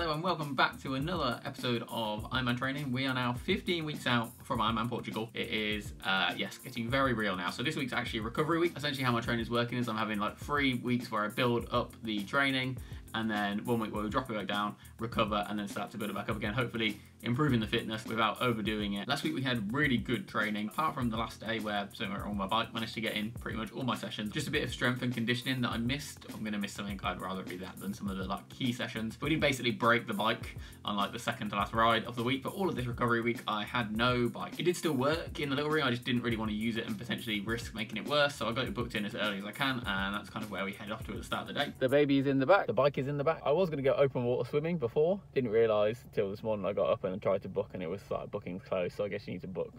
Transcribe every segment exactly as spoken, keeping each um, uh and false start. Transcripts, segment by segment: Hello and welcome back to another episode of Ironman Training. We are now fifteen weeks out from Ironman Portugal. It is, uh, yes, getting very real now. So this week's actually recovery week. Essentially how my training is working is I'm having like three weeks where I build up the training and then one week where we drop it back down, recover, and then start to build it back up again. Hopefully improving the fitness without overdoing it. Last week we had really good training, apart from the last day where somewhere on my bike managed to get in pretty much all my sessions. Just a bit of strength and conditioning that I missed. I'm gonna miss something I'd rather do that than some of the like key sessions. But we did basically break the bike on like the second to last ride of the week, but all of this recovery week I had no bike. It did still work in the little ring, I just didn't really want to use it and potentially risk making it worse, so I got it booked in as early as I can, and that's kind of where we head off to at the start of the day. The baby's in the back, the bike is in the back. I was going to go open water swimming before, didn't realise till this morning I got up and tried to book and it was like bookings closed, so I guess you need to book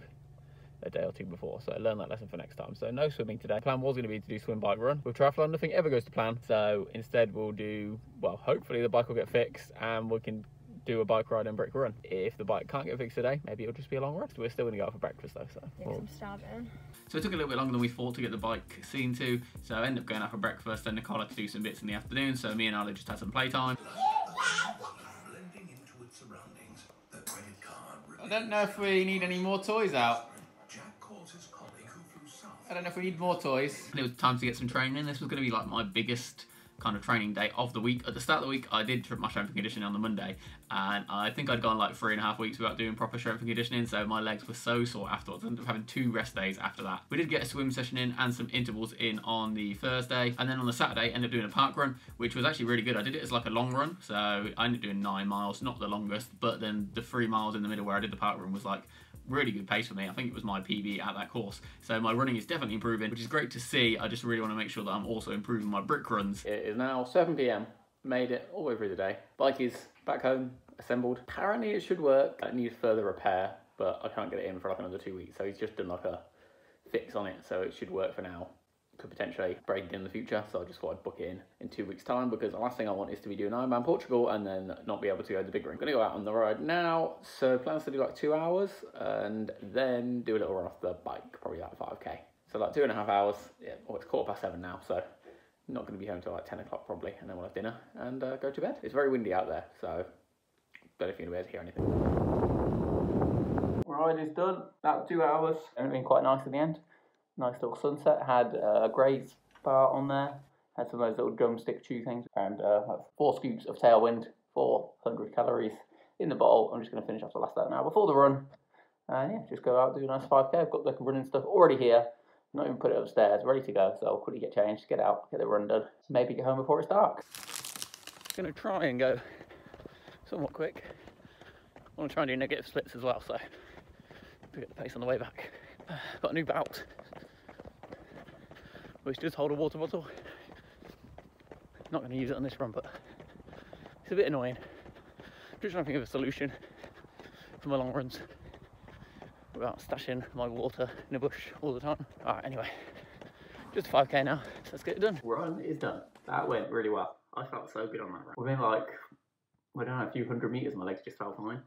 a day or two before, so learn that lesson for next time. So no swimming today. Plan was going to be to do swim, bike, run. With triathlon nothing ever goes to plan, so instead we'll do, well, hopefully the bike will get fixed and we can do a bike ride and brick run. If the bike can't get fixed today, maybe it'll just be a long rest. We're still gonna go out for breakfast though, so. Yeah, some starving. So it took a little bit longer than we thought to get the bike seen to, so I ended up going out for breakfast, then Nicole had to do some bits in the afternoon, so me and Isla just had some playtime. Blending into its surroundings, the credit card I don't know if we need any more toys out. I don't know if we need more toys. And it was time to get some training. This was gonna be like my biggest kind of training day of the week. At the start of the week, I did my strength and conditioning on the Monday, and I think I'd gone like three and a half weeks without doing proper strength and conditioning, so my legs were so sore afterwards. I ended up having two rest days after that. We did get a swim session in and some intervals in on the Thursday, and then on the Saturday, ended up doing a park run, which was actually really good. I did it as like a long run, so I ended up doing nine miles, not the longest, but then the three miles in the middle where I did the park run was like really good pace for me. I think it was my P B at that course, so my running is definitely improving, which is great to see. I just really want to make sure that I'm also improving my brick runs. It is now seven p m Made it all the way through the day. Bike is back home, assembled. Apparently it should work. It needs further repair, but I can't get it in for like another two weeks, so he's just done like a fix on it, so it should work for now. Could potentially break in the future, so I just thought I'd book it in in two weeks time, because the last thing I want is to be doing Ironman Portugal and then not be able to go to the big ring. I'm gonna go out on the road now, so plans to do like two hours and then do a little run off the bike, probably like five K. So like two and a half hours, yeah, well it's quarter past seven now, so not gonna be home till like ten o'clock probably, and then we'll have dinner and uh, go to bed. It's very windy out there, so don't know if you're gonna be able to hear anything. Ride is done, about two hours, everything quite nice at the end. Nice little sunset, had a uh, great bar on there, had some of those little drumstick chew things, and uh, four scoops of Tailwind, four hundred calories in the bottle. I'm just going to finish off the last of that now before the run. Uh, yeah, just go out, do a nice five K. I've got the running stuff already here, not even put it upstairs, ready to go, so I'll quickly get changed, get out, get the run done, maybe get home before it's dark. I'm going to try and go somewhat quick. I want to try and do negative splits as well, so pick up the pace on the way back. Got a new belt, which does hold a water bottle. Not going to use it on this run, but it's a bit annoying. Just trying to think of a solution for my long runs without stashing my water in a bush all the time. Alright, anyway, just five K now, so let's get it done. Run is done. That went really well. I felt so good on that run. Within like, I don't know, a few hundred metres, my legs just felt fine.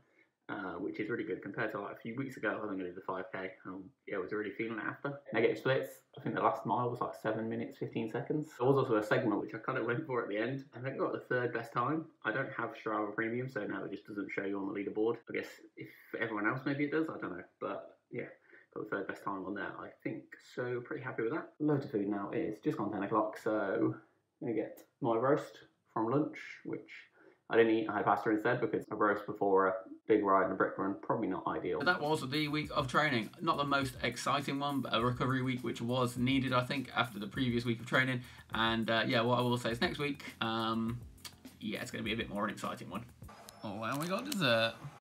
Uh, which is really good compared to like a few weeks ago. I was going to do the five K and yeah, I was really feeling it after. Negative splits, I think the last mile was like seven minutes, fifteen seconds. There was also a segment which I kind of went for at the end. I think I got the third best time. I don't have Strava Premium, so now it just doesn't show you on the leaderboard. I guess if everyone else maybe it does, I don't know. But yeah, got the third best time on there, I think. So pretty happy with that. Loads of food now. It's just gone ten o'clock, so I'm going to get my roast from lunch, which I didn't eat, I had pasta instead, because a roast before a big ride and a brick run, probably not ideal. That was the week of training. Not the most exciting one, but a recovery week which was needed, I think, after the previous week of training. And uh, yeah, what I will say is next week, um, yeah, it's going to be a bit more an exciting one. Oh, and we got dessert.